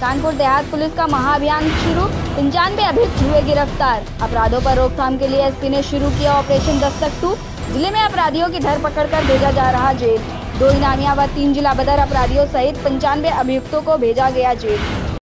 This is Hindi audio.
कानपुर देहात पुलिस का महाअभियान शुरू, 95 अभियुक्त हुए गिरफ्तार। अपराधों पर रोकथाम के लिए एसपी ने शुरू किया ऑपरेशन दस्तक 2। जिले में अपराधियों की धर पकड़ कर भेजा जा रहा जेल। 2 इनामिया व 3 जिला बदर अपराधियों सहित 95 अभियुक्तों को भेजा गया जेल।